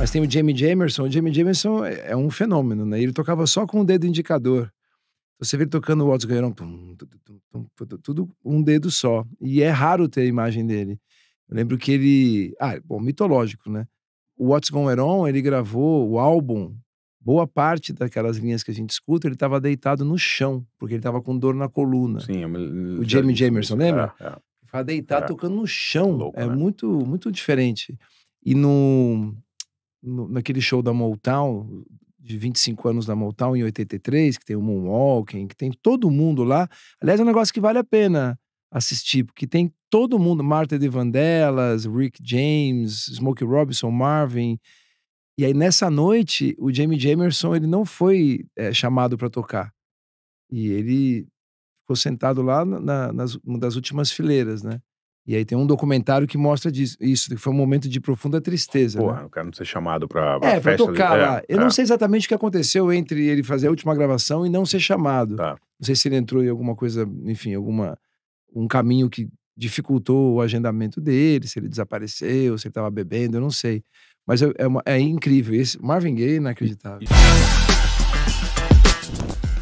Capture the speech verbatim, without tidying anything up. Mas tem o Jamie Jamerson. O Jamie Jamerson é um fenômeno, né? Ele tocava só com o dedo indicador. Você vê ele tocando o Watson Heron, tudo um dedo só. E é raro ter a imagem dele. Eu lembro que ele... Ah, bom, mitológico, né? O Watson Heron, ele gravou o álbum... Boa parte daquelas linhas que a gente escuta, ele estava deitado no chão, porque ele estava com dor na coluna. Sim, o Jamie Jamerson, lembra? É, é. Ficava deitado é. tocando no chão. É, louco, é né? muito, muito diferente. E no, no, naquele show da Motown, de vinte e cinco anos da Motown, em oitenta e três, que tem o Moonwalking, que tem todo mundo lá. Aliás, é um negócio que vale a pena assistir, porque tem todo mundo. Martha de Vandellas, Rick James, Smokey Robinson, Marvin... E aí, nessa noite, o Jamie Jamerson, ele não foi é, chamado para tocar. E ele ficou sentado lá na, nas uma das últimas fileiras, né? E aí tem um documentário que mostra disso, isso, que foi um momento de profunda tristeza. Porra, né? O cara não ser chamado para a é, festa. É, para tocar ali. lá. É, Eu é. não sei exatamente o que aconteceu entre ele fazer a última gravação e não ser chamado. Tá. Não sei se ele entrou em alguma coisa, enfim, alguma um caminho que dificultou o agendamento dele, se ele desapareceu, se ele estava bebendo, eu não sei. Mas é, é, uma, é incrível. Esse Marvin Gaye é inacreditável.